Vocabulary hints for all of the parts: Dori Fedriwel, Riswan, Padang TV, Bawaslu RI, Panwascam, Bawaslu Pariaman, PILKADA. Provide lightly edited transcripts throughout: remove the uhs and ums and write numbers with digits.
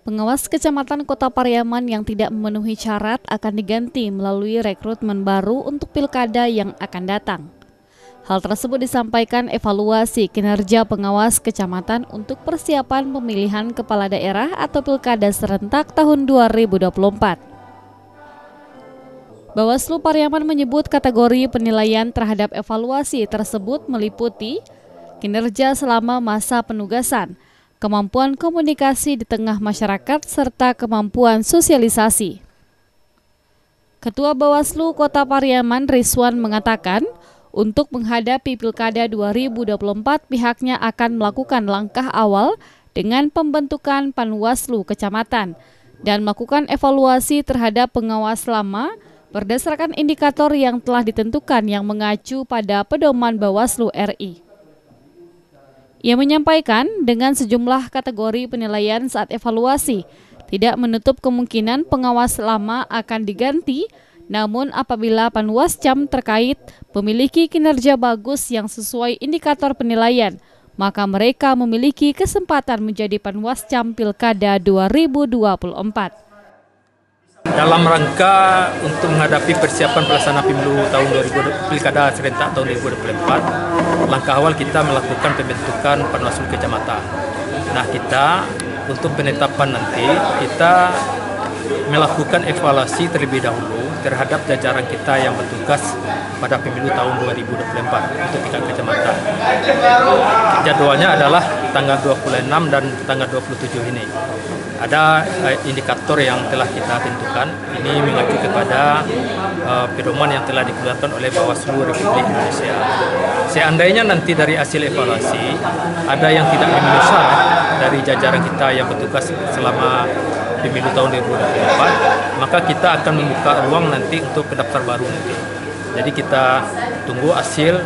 Pengawas Kecamatan Kota Pariaman yang tidak memenuhi syarat akan diganti melalui rekrutmen baru untuk pilkada yang akan datang. Hal tersebut disampaikan evaluasi kinerja pengawas kecamatan untuk persiapan pemilihan kepala daerah atau pilkada serentak tahun 2024. Bawaslu Pariaman menyebut kategori penilaian terhadap evaluasi tersebut meliputi kinerja selama masa penugasan, kemampuan komunikasi di tengah masyarakat, serta kemampuan sosialisasi. Ketua Bawaslu Kota Pariaman Riswan mengatakan, untuk menghadapi Pilkada 2024 pihaknya akan melakukan langkah awal dengan pembentukan Panwaslu Kecamatan dan melakukan evaluasi terhadap pengawas lama berdasarkan indikator yang telah ditentukan yang mengacu pada pedoman Bawaslu RI. Ia menyampaikan dengan sejumlah kategori penilaian saat evaluasi, tidak menutup kemungkinan pengawas lama akan diganti, namun apabila Panwascam terkait memiliki kinerja bagus yang sesuai indikator penilaian, maka mereka memiliki kesempatan menjadi Panwascam Pilkada 2024. Dalam rangka untuk menghadapi persiapan pelaksanaan pemilu tahun 2024 Pilkada serentak tahun 2024, langkah awal kita melakukan pembentukan Panwaslu Kecamatan. Nah, kita untuk penetapan nanti kita melakukan evaluasi terlebih dahulu terhadap jajaran kita yang bertugas pada pemilu tahun 2024 untuk tingkat kecamatan. Jadwalnya adalah tanggal 26 dan tanggal 27 ini. Ada indikator yang telah kita tentukan, ini mengacu kepada pedoman yang telah dikeluarkan oleh Bawaslu Republik Indonesia. Seandainya nanti dari hasil evaluasi ada yang tidak memenuhi syarat dari jajaran kita yang bertugas selama pemilu tahun 2024, maka kita akan membuka ruang nanti untuk pendaftar baru nanti. Jadi kita tunggu hasil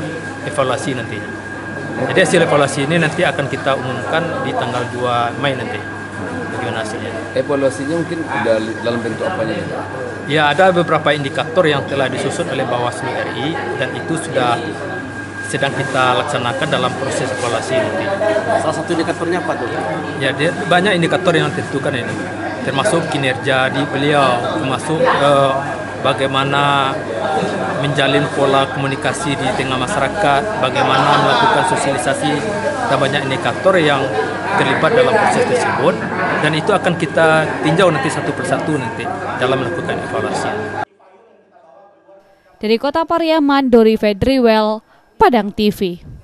evaluasi nantinya. Jadi hasil evaluasi ini nanti akan kita umumkan di tanggal 2 Mei nanti. Bagaimana hasilnya? Evaluasinya mungkin ada dalam bentuk apanya? Ya, ada beberapa indikator yang telah disusun oleh Bawaslu RI dan itu sudah sedang kita laksanakan dalam proses evaluasi nanti. Salah satu indikatornya apa tuh? Ya, banyak indikator yang ditentukan ini, termasuk kinerja di beliau, termasuk bagaimana menjalin pola komunikasi di tengah masyarakat, bagaimana melakukan sosialisasi, dan banyak indikator yang terlibat dalam proses tersebut, dan itu akan kita tinjau nanti satu persatu nanti dalam melakukan evaluasi. Dari Kota Pariaman, Dori Fedriwel, Padang TV.